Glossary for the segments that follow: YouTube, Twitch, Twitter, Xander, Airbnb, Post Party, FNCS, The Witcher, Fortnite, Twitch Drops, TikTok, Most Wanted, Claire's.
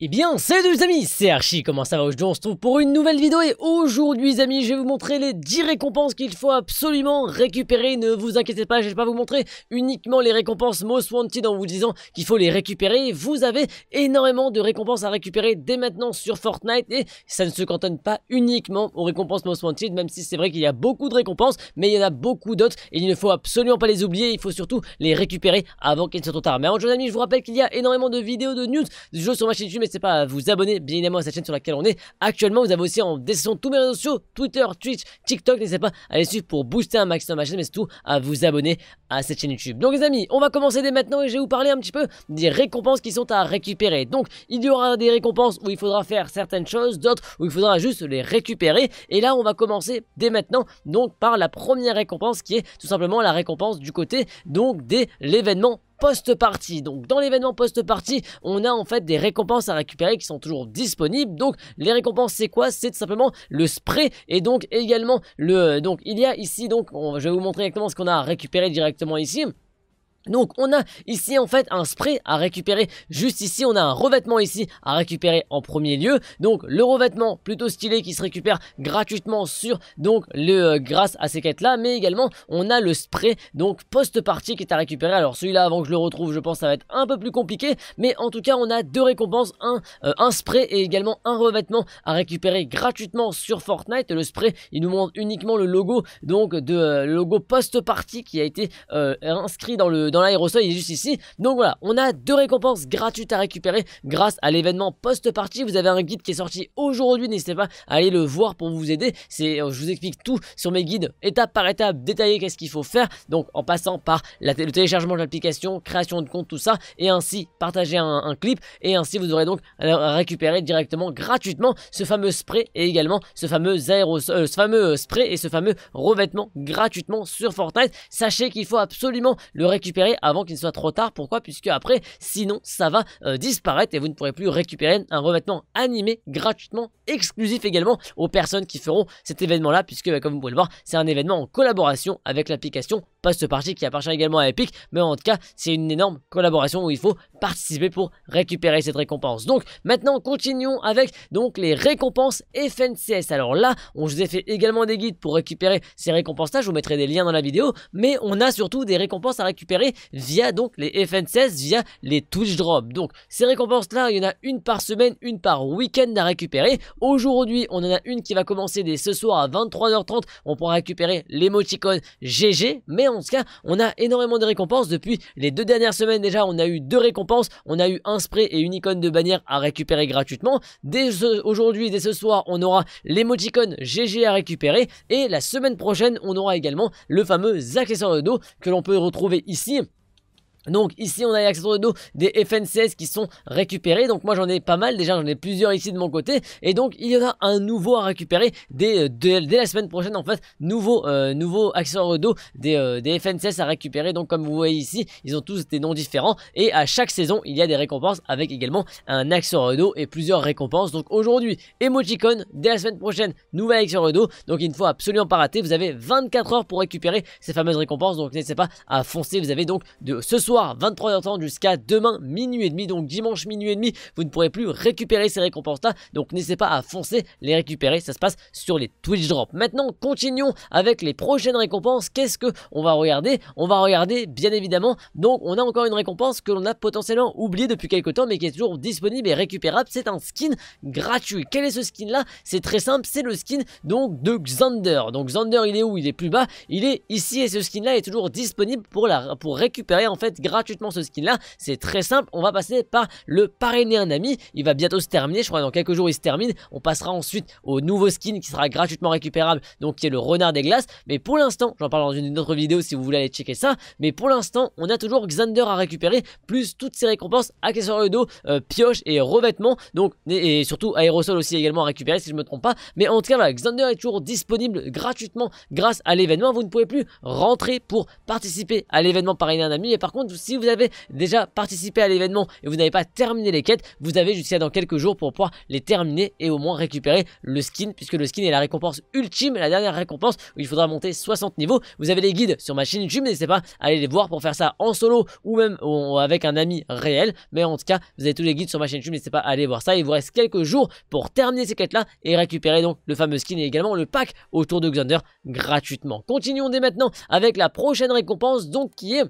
Eh bien salut les amis, c'est Archie, comment ça va? Aujourd'hui on se trouve pour une nouvelle vidéo et aujourd'hui les amis je vais vous montrer les 10 récompenses qu'il faut absolument récupérer. Ne vous inquiétez pas, je vais pas vous montrer uniquement les récompenses Most Wanted en vous disant qu'il faut les récupérer. Vous avez énormément de récompenses à récupérer dès maintenant sur Fortnite et ça ne se cantonne pas uniquement aux récompenses Most Wanted, même si c'est vrai qu'il y a beaucoup de récompenses, mais il y en a beaucoup d'autres et il ne faut absolument pas les oublier, il faut surtout les récupérer avant qu'ils ne soient trop tard. Mais avant les amis je vous rappelle qu'il y a énormément de vidéos de news du jeu sur ma chaîne YouTube. N'hésitez pas à vous abonner bien évidemment à cette chaîne sur laquelle on est actuellement. Vous avez aussi en description tous mes réseaux sociaux, Twitter, Twitch, TikTok. N'hésitez pas à les suivre pour booster un maximum ma chaîne, mais surtout à vous abonner à cette chaîne YouTube. Donc les amis, on va commencer dès maintenant et je vais vous parler un petit peu des récompenses qui sont à récupérer. Donc il y aura des récompenses où il faudra faire certaines choses, d'autres où il faudra juste les récupérer. Et là on va commencer dès maintenant donc par la première récompense qui est tout simplement la récompense du côté donc de l'événement Post Party. Donc dans l'événement Post Party, on a en fait des récompenses à récupérer qui sont toujours disponibles. Donc les récompenses c'est quoi? C'est tout simplement le spray et donc également le... Donc il y a ici, donc je vais vous montrer exactement ce qu'on a à récupérer directement ici. Donc on a ici en fait un spray à récupérer juste ici, on a un revêtement ici à récupérer en premier lieu. Donc le revêtement plutôt stylé qui se récupère gratuitement sur donc le grâce à ces quêtes là, mais également on a le spray donc post party qui est à récupérer. Alors celui-là avant que je le retrouve je pense ça va être un peu plus compliqué, mais en tout cas on a deux récompenses, un spray et également un revêtement à récupérer gratuitement sur Fortnite. Le spray il nous montre uniquement le logo donc de logo post party qui a été inscrit dans le dans l'aérosol, il est juste ici. Donc voilà, on a deux récompenses gratuites à récupérer grâce à l'événement Post Party. Vous avez un guide qui est sorti aujourd'hui, n'hésitez pas à aller le voir pour vous aider. C'est, je vous explique tout sur mes guides étape par étape, détaillé qu'est-ce qu'il faut faire. Donc en passant par le téléchargement de l'application, création de compte, tout ça, et ainsi partager un clip, et ainsi vous aurez donc à récupérer directement gratuitement ce fameux spray et également ce fameux aérosol, ce fameux spray et ce fameux revêtement gratuitement sur Fortnite. Sachez qu'il faut absolument le récupérer avant qu'il ne soit trop tard. Pourquoi? Puisque après sinon ça va disparaître et vous ne pourrez plus récupérer un revêtement animé gratuitement exclusif également aux personnes qui feront cet événement là, puisque bah, comme vous pouvez le voir c'est un événement en collaboration avec l'application Post Party qui appartient également à Epic, mais en tout cas c'est une énorme collaboration où il faut participer pour récupérer cette récompense. Donc maintenant continuons avec donc les récompenses FNCS. Alors là on vous a fait également des guides pour récupérer ces récompenses là, je vous mettrai des liens dans la vidéo, mais on a surtout des récompenses à récupérer via donc les FNCS, via les Twitch Drops. Donc ces récompenses là il y en a une par semaine, une par week-end à récupérer. Aujourd'hui on en a une qui va commencer dès ce soir à 23h30, on pourra récupérer l'émoticône GG. Mais en tout cas on a énormément de récompenses depuis les deux dernières semaines déjà, on a eu deux récompenses, on a eu un spray et une icône de bannière à récupérer gratuitement. Aujourd'hui, dès ce soir on aura l'émoticône GG à récupérer et la semaine prochaine on aura également le fameux accessoire de dos que l'on peut retrouver ici. Donc ici on a les accessoires de dos des FNCS qui sont récupérés. Donc moi j'en ai pas mal déjà, j'en ai plusieurs ici de mon côté. Et donc il y en a un nouveau à récupérer dès la semaine prochaine en fait. Nouveau accessoire de dos des FNCS à récupérer. Donc comme vous voyez ici ils ont tous des noms différents. Et à chaque saison il y a des récompenses avec également un accessoire de dos et plusieurs récompenses. Donc aujourd'hui Emoticon, dès la semaine prochaine nouvel accessoire de dos. Donc il ne faut absolument pas rater, vous avez 24 heures pour récupérer ces fameuses récompenses. Donc n'hésitez pas à foncer, vous avez donc de ce soir 23h30 jusqu'à demain minuit et demi, donc dimanche minuit et demi vous ne pourrez plus récupérer ces récompenses là, donc n'hésitez pas à foncer les récupérer, ça se passe sur les Twitch Drops. Maintenant continuons avec les prochaines récompenses. Qu'est-ce que on va regarder? On va regarder bien évidemment, donc on a encore une récompense que l'on a potentiellement oubliée depuis quelques temps mais qui est toujours disponible et récupérable, c'est un skin gratuit. Quel est ce skin là? C'est très simple, c'est le skin donc de Xander. Donc Xander il est où? Il est plus bas, il est ici et ce skin là est toujours disponible pour récupérer en fait gratuitement ce skin là. C'est très simple, on va passer par le parrainer un ami, il va bientôt se terminer, je crois dans quelques jours il se termine. On passera ensuite au nouveau skin qui sera gratuitement récupérable, donc qui est le renard des glaces, mais pour l'instant, j'en parle dans une autre vidéo si vous voulez aller checker ça, mais pour l'instant on a toujours Xander à récupérer, plus toutes ses récompenses, accessoires de dos, pioche et revêtement, donc et surtout aérosol aussi également à récupérer si je me trompe pas. Mais en tout cas voilà, Xander est toujours disponible gratuitement grâce à l'événement, vous ne pouvez plus rentrer pour participer à l'événement parrainer un ami, et par contre si vous avez déjà participé à l'événement et vous n'avez pas terminé les quêtes, vous avez jusqu'à dans quelques jours pour pouvoir les terminer et au moins récupérer le skin, puisque le skin est la récompense ultime, la dernière récompense où il faudra monter 60 niveaux. Vous avez les guides sur ma chaîne YouTube, n'hésitez pas à aller les voir pour faire ça en solo ou même avec un ami réel, mais en tout cas vous avez tous les guides sur ma chaîne YouTube, n'hésitez pas à aller voir ça. Il vous reste quelques jours pour terminer ces quêtes là et récupérer donc le fameux skin et également le pack autour de Xander gratuitement. Continuons dès maintenant avec la prochaine récompense, donc qui est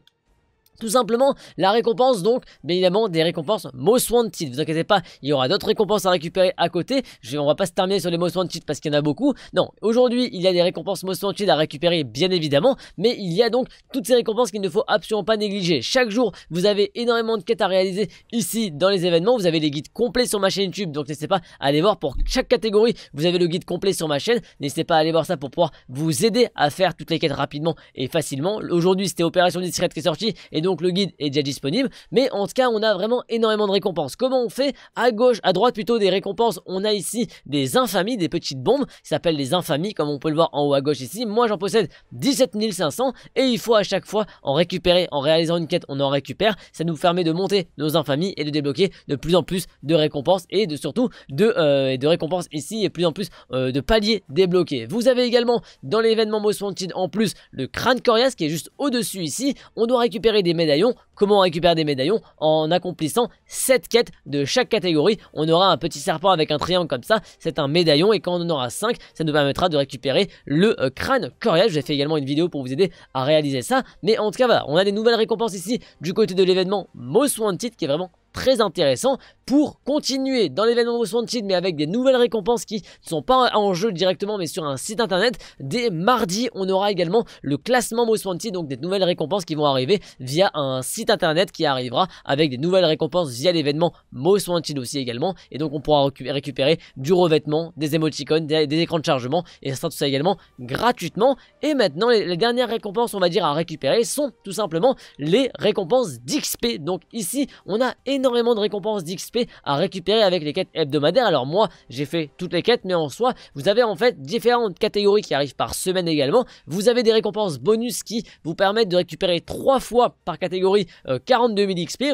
tout simplement la récompense, donc bien évidemment des récompenses Most Wanted. Vous inquiétez pas, il y aura d'autres récompenses à récupérer à côté. On va pas se terminer sur les Most Wanted parce qu'il y en a beaucoup. Non, aujourd'hui il y a des récompenses Most Wanted à récupérer bien évidemment, mais il y a donc toutes ces récompenses qu'il ne faut absolument pas négliger. Chaque jour vous avez énormément de quêtes à réaliser ici dans les événements. Vous avez les guides complets sur ma chaîne YouTube, donc n'hésitez pas à aller voir pour chaque catégorie. Vous avez le guide complet sur ma chaîne, n'hésitez pas à aller voir ça pour pouvoir vous aider à faire toutes les quêtes rapidement et facilement. Aujourd'hui c'était Opération Discrète qui est sortie et donc le guide est déjà disponible, mais en tout cas on a vraiment énormément de récompenses. Comment on fait? À gauche, à droite plutôt des récompenses, on a ici des infamies, des petites bombes qui s'appellent les infamies, comme on peut le voir en haut à gauche ici. Moi j'en possède 17 500 et il faut à chaque fois en récupérer. En réalisant une quête on en récupère, ça nous permet de monter nos infamies et de débloquer de plus en plus de récompenses et de surtout de récompenses ici et plus en plus de paliers débloqués. Vous avez également dans l'événement Most Wanted en plus le crâne coriace qui est juste au dessus ici. On doit récupérer des médaillons. Comment on récupère des médaillons? En accomplissant 7 quêtes de chaque catégorie. On aura un petit serpent avec un triangle comme ça, c'est un médaillon, et quand on en aura 5, ça nous permettra de récupérer le crâne coriace. J'ai fait également une vidéo pour vous aider à réaliser ça, mais en tout cas voilà, on a des nouvelles récompenses ici du côté de l'événement Most Wanted qui est vraiment très intéressant. Pour continuer dans l'événement Most Wanted, mais avec des nouvelles récompenses qui ne sont pas en jeu directement mais sur un site internet, dès mardi on aura également le classement Most Wanted, donc des nouvelles récompenses qui vont arriver via un site internet qui arrivera avec des nouvelles récompenses via l'événement Most Wanted aussi également, et donc on pourra récupérer du revêtement, des émoticônes, des écrans de chargement, et ça sera tout ça également gratuitement. Et maintenant les dernières récompenses on va dire à récupérer sont tout simplement les récompenses d'XP. Donc ici on a énormément de récompenses d'XP à récupérer avec les quêtes hebdomadaires. Alors moi j'ai fait toutes les quêtes, mais en soi vous avez en fait différentes catégories qui arrivent par semaine également. Vous avez des récompenses bonus qui vous permettent de récupérer 3 fois par catégorie 42 000 XP,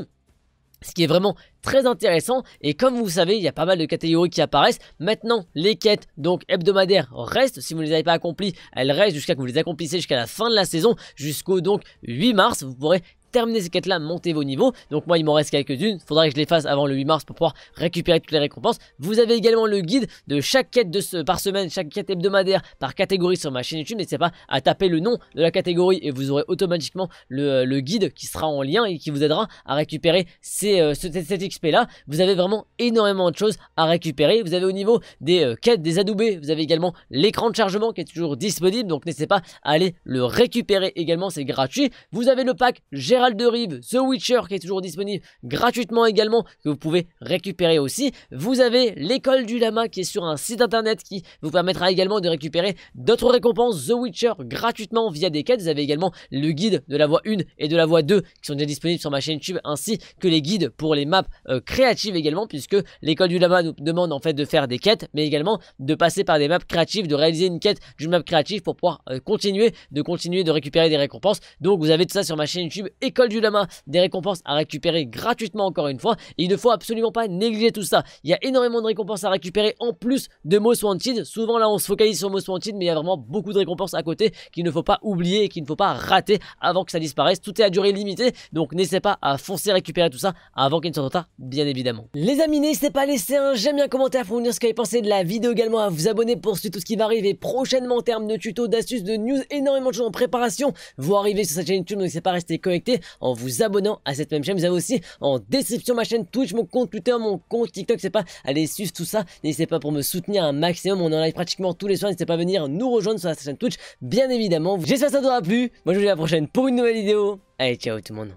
ce qui est vraiment très intéressant. Et comme vous savez, il y a pas mal de catégories qui apparaissent maintenant. Les quêtes donc hebdomadaires restent, si vous ne les avez pas accomplies elles restent jusqu'à que vous les accomplissez jusqu'à la fin de la saison, jusqu'au donc 8 mars. Vous pourrez terminer ces quêtes là, monter vos niveaux. Donc moi il m'en reste quelques-unes, faudra que je les fasse avant le 8 mars pour pouvoir récupérer toutes les récompenses. Vous avez également le guide de chaque quête par semaine, chaque quête hebdomadaire par catégorie sur ma chaîne YouTube. N'hésitez pas à taper le nom de la catégorie et vous aurez automatiquement le guide qui sera en lien et qui vous aidera à récupérer cette XP là. Vous avez vraiment énormément de choses à récupérer. Vous avez au niveau des quêtes, des adoubés, vous avez également l'écran de chargement qui est toujours disponible, donc n'hésitez pas à aller le récupérer également, c'est gratuit. Vous avez le pack de Rive, The Witcher qui est toujours disponible gratuitement également, que vous pouvez récupérer aussi. Vous avez l'École du Lama qui est sur un site internet qui vous permettra également de récupérer d'autres récompenses The Witcher gratuitement via des quêtes. Vous avez également le guide de la voie 1 et de la voie 2 qui sont déjà disponibles sur ma chaîne YouTube, ainsi que les guides pour les maps créatives également, puisque l'École du Lama nous demande en fait de faire des quêtes, mais également de passer par des maps créatives, de réaliser une quête d'une map créative pour pouvoir continuer de récupérer des récompenses. Donc vous avez tout ça sur ma chaîne YouTube École du Lama, des récompenses à récupérer gratuitement encore une fois, et il ne faut absolument pas négliger tout ça. Il y a énormément de récompenses à récupérer en plus de Most Wanted. Souvent là on se focalise sur Most Wanted, mais il y a vraiment beaucoup de récompenses à côté qu'il ne faut pas oublier et qu'il ne faut pas rater avant que ça disparaisse. Tout est à durée limitée, donc n'hésitez pas à foncer récupérer tout ça avant qu'il ne soit trop tard bien évidemment. Les amis, n'hésitez pas à laisser un j'aime et un commentaire pour vous dire ce que vous avez pensé de la vidéo, également à vous abonner pour suivre tout ce qui va arriver prochainement en termes de tutos, d'astuces, de news, énormément de choses en préparation. Vous arrivez sur cette chaîne YouTube, donc n'hésitez pas à rester connecté en vous abonnant à cette même chaîne. Vous avez aussi en description ma chaîne Twitch, mon compte Twitter, mon compte TikTok. N'hésitez pas à aller suivre tout ça, n'hésitez pas pour me soutenir un maximum. On est en live pratiquement tous les soirs, n'hésitez pas à venir nous rejoindre sur la chaîne Twitch bien évidemment. J'espère que ça vous aura plu, moi je vous dis à la prochaine pour une nouvelle vidéo. Allez, ciao tout le monde.